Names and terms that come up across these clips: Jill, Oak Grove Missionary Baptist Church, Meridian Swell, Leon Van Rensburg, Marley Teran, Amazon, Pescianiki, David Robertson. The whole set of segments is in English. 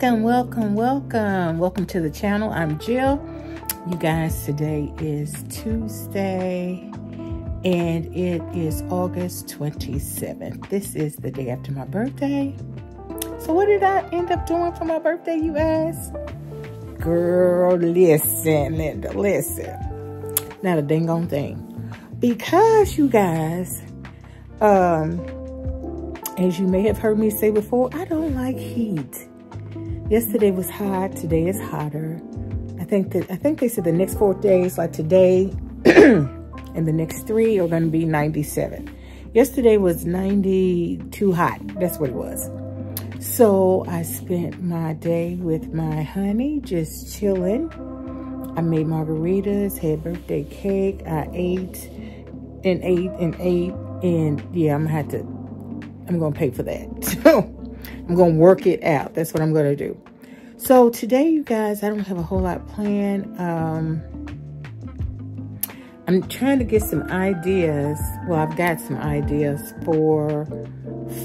Welcome to the channel. I'm Jill. You guys, today is Tuesday and it is August 27th. This is the day after my birthday. So what did I end up doing for my birthday, you ask? Girl, listen, Linda, listen. Not a dang on thing. Because you guys, as you may have heard me say before, I don't like heat. Yesterday was hot, today is hotter. I think they said the next 4 days, like today and the next 3 are gonna be 97. Yesterday was 92 hot, that's what it was. So I spent my day with my honey, just chilling. I made margaritas, had birthday cake, I ate and ate and ate, and yeah, I'm gonna pay for that. I'm going to work it out. That's what I'm going to do. So today, you guys, I don't have a whole lot planned. I'm trying to get some ideas. Well, I've got some ideas for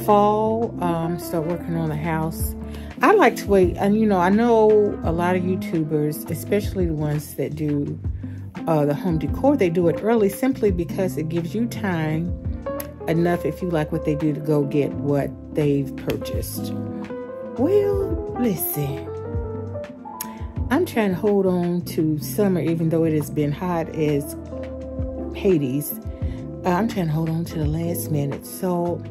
fall. Start working on the house. I like to wait. And, you know, I know a lot of YouTubers, especially the ones that do the home decor, they do it early simply because it gives you time enough, if you like what they do, to go get what they've purchased. Well, listen, I'm trying to hold on to summer, even though it has been hot as Hades. I'm trying to hold on to the last minute. So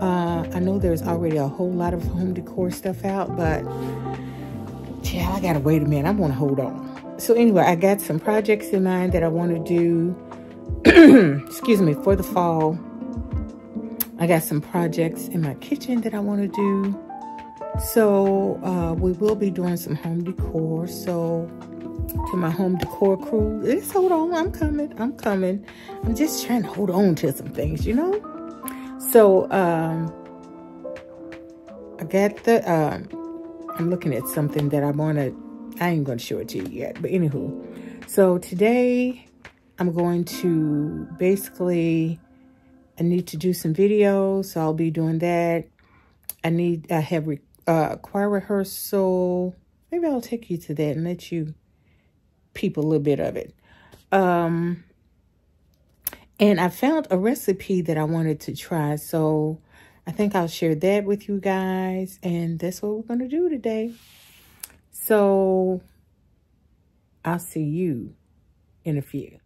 I know there's already a whole lot of home decor stuff out, but yeah, I gotta wait a minute. I want to hold on. So anyway, I got some projects in mind that I want to do excuse me, for the fall. I got some projects in my kitchen that I want to do. So we will be doing some home decor. So to my home decor crew, just hold on, I'm coming. I'm just trying to hold on to some things, you know? So I got the, I'm looking at something that I ain't gonna show it to you yet, but anywho. So today I'm going to basically, I need to do some videos, so I'll be doing that. I have choir rehearsal. Maybe I'll take you to that and let you peep a little bit of it. And I found a recipe that I wanted to try, so I think I'll share that with you guys, and that's what we're going to do today. So I'll see you in a few.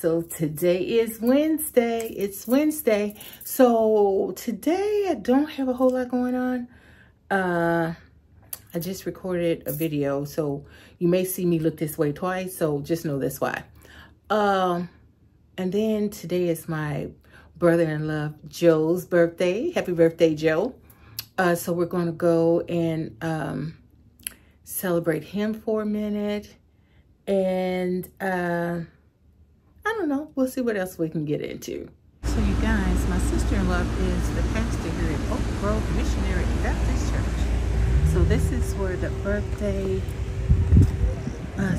So today is Wednesday. It's Wednesday. So today I don't have a whole lot going on. I just recorded a video, so you may see me look this way twice, so just know that's why. And then today is my brother-in-law Joe's birthday. Happy birthday, Joe. So we're going to go and celebrate him for a minute. And I don't know. We'll see what else we can get into. So you guys, my sister-in-law is the pastor here at Oak Grove Missionary Baptist Church. So this is where the birthday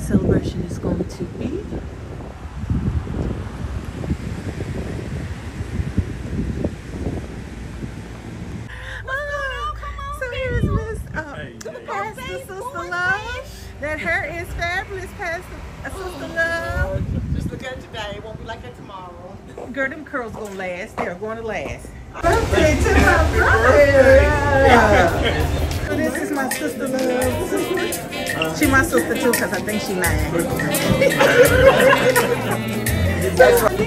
celebration is going to be. That hair is fabulous, Pastor Sister Love. Just look at today. It won't be like that tomorrow. Girl, them curls gonna last. They're gonna last. Birthday to my brother. So this is my Sister Love. She my sister too, because I think she lying. That's right.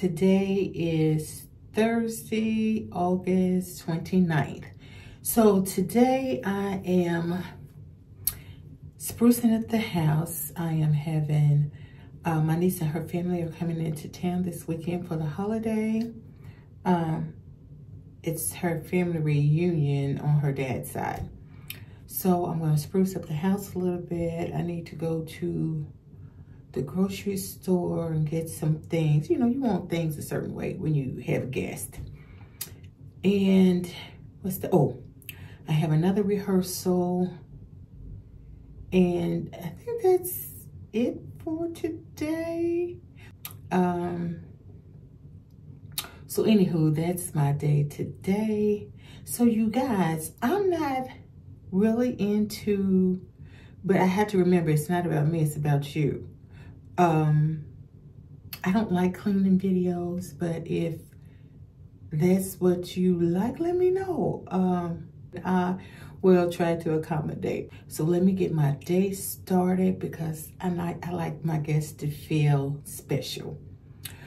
Today is Thursday, August 29th. So today I am sprucing up the house. I am having, my niece and her family are coming into town this weekend for the holiday. It's her family reunion on her dad's side. So I'm gonna spruce up the house a little bit. I need to go to the grocery store and get some things. You know, you want things a certain way when you have a guest. And what's the, oh, I have another rehearsal. And I think that's it for today. So anywho, that's my day today. So you guys, I'm not really into, but I have to remember it's not about me, it's about you. I don't like cleaning videos, but if that's what you like, let me know. I will try to accommodate. So let me get my day started because I like my guests to feel special.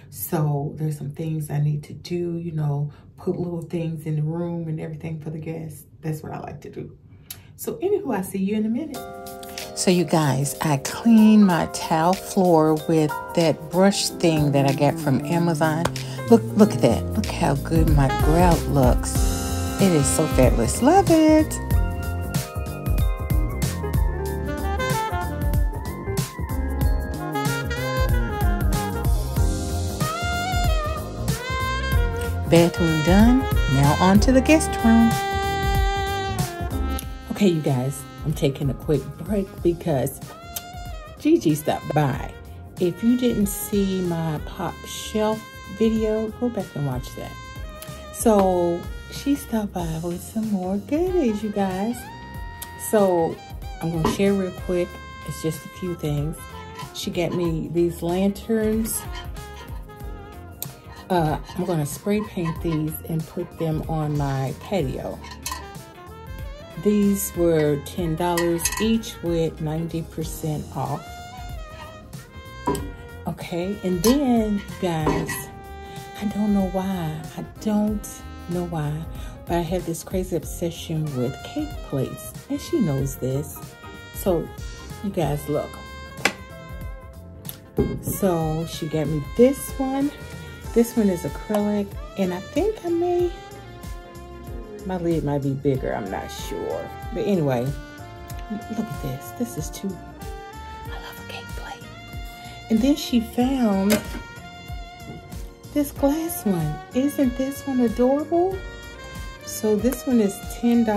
So there's some things I need to do, you know, put little things in the room and everything for the guests. That's what I like to do. So anywho, I'll see you in a minute. So you guys, I cleaned my tile floor with that brush thing that I got from Amazon. Look at that. Look how good my grout looks. It is so fabulous. Love it. Bathroom done. Now on to the guest room. Okay, you guys, I'm taking a quick break because Gigi stopped by. If you didn't see my pop shelf video, go back and watch that. So she stopped by with some more goodies, you guys. So I'm going to share real quick. It's just a few things. She got me these lanterns. I'm going to spray paint these and put them on my patio. These were $10 each with 90% off. Okay, and then, guys, I don't know why, but I have this crazy obsession with cake plates, and she knows this. So, you guys, look. So, she got me this one. This one is acrylic, and I think my lid might be bigger, I'm not sure. But anyway, look at this. This is too, I love a cake plate. And then she found this glass one. Isn't this one adorable? So this one is $10.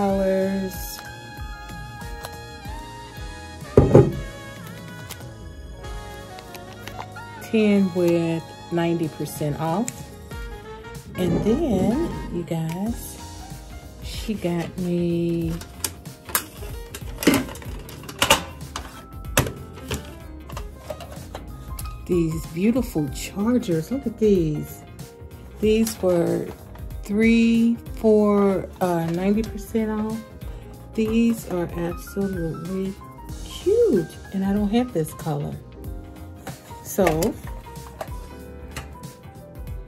$10 with 90% off. And then, you guys, she got me these beautiful chargers. Look at these. These were 90% off. These are absolutely huge, and I don't have this color. So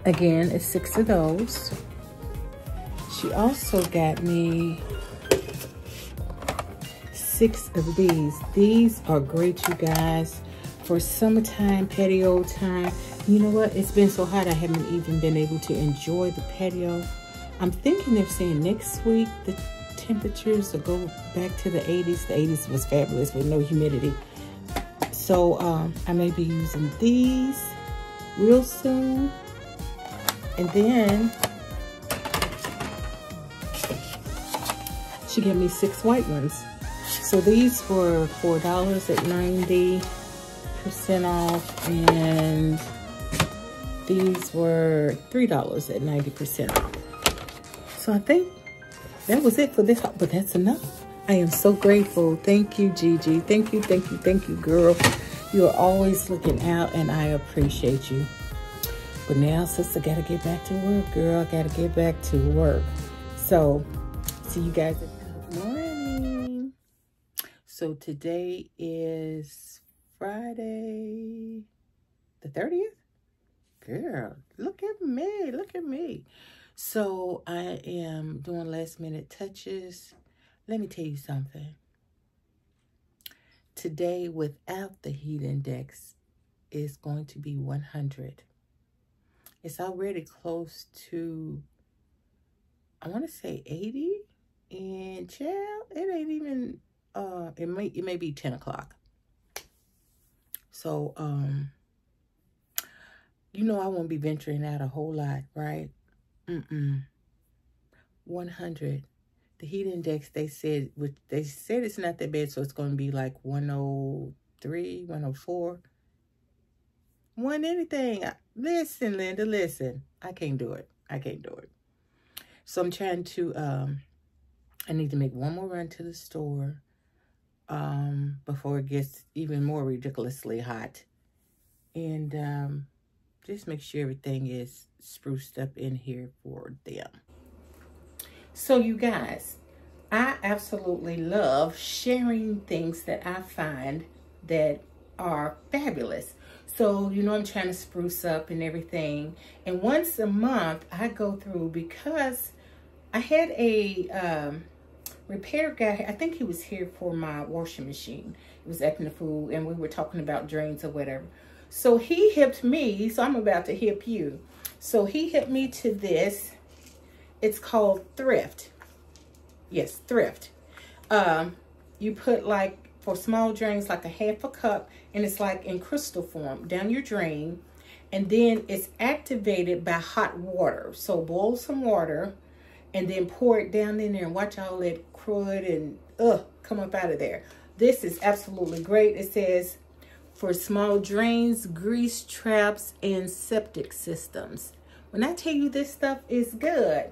again, it's 6 of those. She also got me 6 of these. These are great, you guys, for summertime, patio time. You know what? It's been so hot I haven't even been able to enjoy the patio. I'm thinking they're saying next week the temperatures will go back to the 80s. The 80s was fabulous with no humidity. So I may be using these real soon. And then she gave me 6 white ones. So these were $4 at 90% off, and these were $3 at 90% off. So I think that was it for this, but that's enough. I am so grateful. Thank you, Gigi. Thank you, girl. You are always looking out, and I appreciate you. But now, sister, gotta get back to work, girl. Gotta get back to work. So, see you guys in the morning. So today is Friday the 30th? Girl, look at me. So I am doing last minute touches. Let me tell you something. Today, without the heat index, is going to be 100. It's already close to, I want to say 80, and child, it ain't even, it may be 10 o'clock. So, you know, I won't be venturing out a whole lot, right? 100. The heat index, they said it's not that bad, so it's going to be like 103, 104. One anything. Listen, Linda, listen. I can't do it. So I'm trying to, I need to make one more run to the store before it gets even more ridiculously hot. And just make sure everything is spruced up in here for them. So you guys, I absolutely love sharing things that I find that are fabulous. So, you know, I'm trying to spruce up and everything. And once a month, I go through, because I had a repair guy. I think he was here for my washing machine. It was acting a fool, and we were talking about drains or whatever. So he hipped me. So I'm about to hip you. So he hipped me to this. It's called Thrift. Yes, Thrift. You put, like, for small drains, like a half a cup, and it's like in crystal form down your drain, and then it's activated by hot water. So boil some water and then pour it down in there and watch all that crud and come up out of there. This is absolutely great. It says for small drains, grease traps, and septic systems. When I tell you this stuff is good,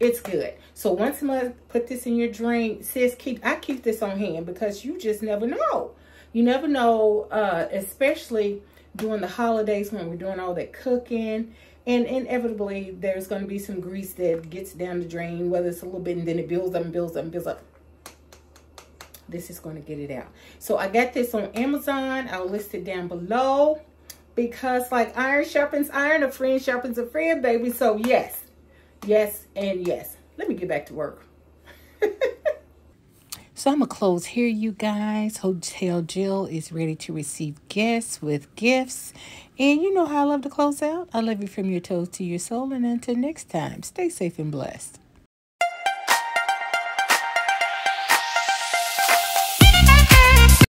it's good. So once a month, put this in your drain. It says I keep this on hand because you just never know. You never know, especially during the holidays when we're doing all that cooking. And inevitably, there's going to be some grease that gets down the drain, whether it's a little bit, and then it builds up and builds up and builds up. This is going to get it out. So I got this on Amazon. I'll list it down below. Because like iron sharpens iron, a friend sharpens a friend, baby. So yes, yes, and yes. Let me get back to work. So I'm going to close here, you guys. Hotel Jill is ready to receive guests with gifts. And you know how I love to close out. I love you from your toes to your soul. And until next time, stay safe and blessed.